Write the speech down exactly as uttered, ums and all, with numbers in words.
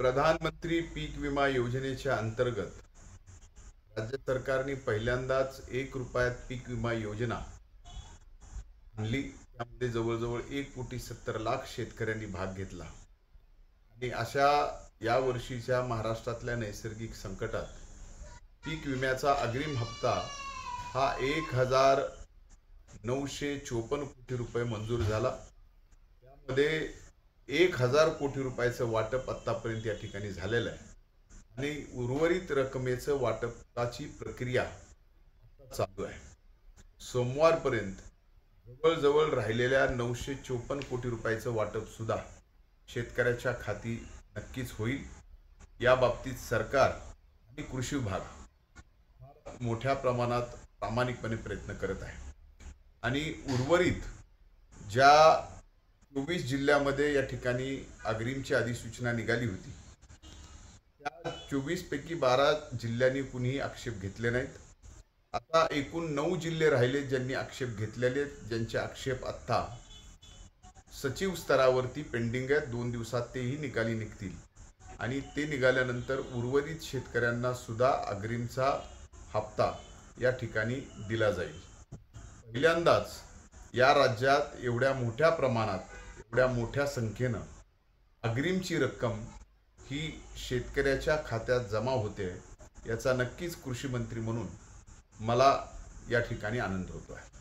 प्रधानमंत्री पीक विमा योजनेच्या अंतर्गत राज्य सरकारने पहिल्यांदाच एक रुपयात पीक विमा योजना आणली। त्यामध्ये जवळजवळ एक कोटी सत्तर लाख शेतकऱ्यांनी भाग घेतला आणि अशा या वर्षीच्या महाराष्ट्रातल्या नैसर्गिक संकटात पीक विम्याचा अग्रिम हप्ता हा एक हजार नऊशे चोपन्न कोटी रुपये मंजूर झाला। त्यामध्ये एक हजार कोटी रुपयाचं वाटप आतापर्यंत या ठिकाणी झालेलं आहे आणि उर्वरित रकमेचं वाटपाची प्रक्रिया चालू आहे। सोमवारपर्यंत जवळजवळ राहिलेल्या नऊशे चोपन्न कोटी रुपयाचं वाटप सुद्धा शेतकऱ्याच्या खाती नक्कीच होईल। या बाबतीत सरकार आणि कृषी विभाग मोठ्या प्रमाणात प्रामाणिकपणे प्रयत्न करत आहे आणि उर्वरित ज्या चोवीस जिल्ह्यामध्ये या ठिकाणी अग्रिमची अधिसूचना निघाली होती त्या चोवीस पैकी बारा जिल्ह्यांनी कुणीही आक्षेप घेतले नाहीत। आता एकूण नऊ जिल्हे राहिले ज्यांनी आक्षेप घेतलेले, ज्यांचे आक्षेप आत्ता सचिव स्तरावरती पेंडिंग आहेत। दोन दिवसात तेही निकाली निघतील आणि ते निघाल्यानंतर उर्वरित शेतकऱ्यांना सुद्धा अग्रिमचा हप्ता या ठिकाणी दिला जाईल। पहिल्यांदाच या राज्यात एवढ्या मोठ्या प्रमाणात एवढ्या मोठ्या संख्येनं अग्रिमची रक्कम ही शेतकऱ्याच्या खात्यात जमा होते याचा नक्कीच कृषी मंत्री म्हणून मला या ठिकाणी आनंद होतो आहे।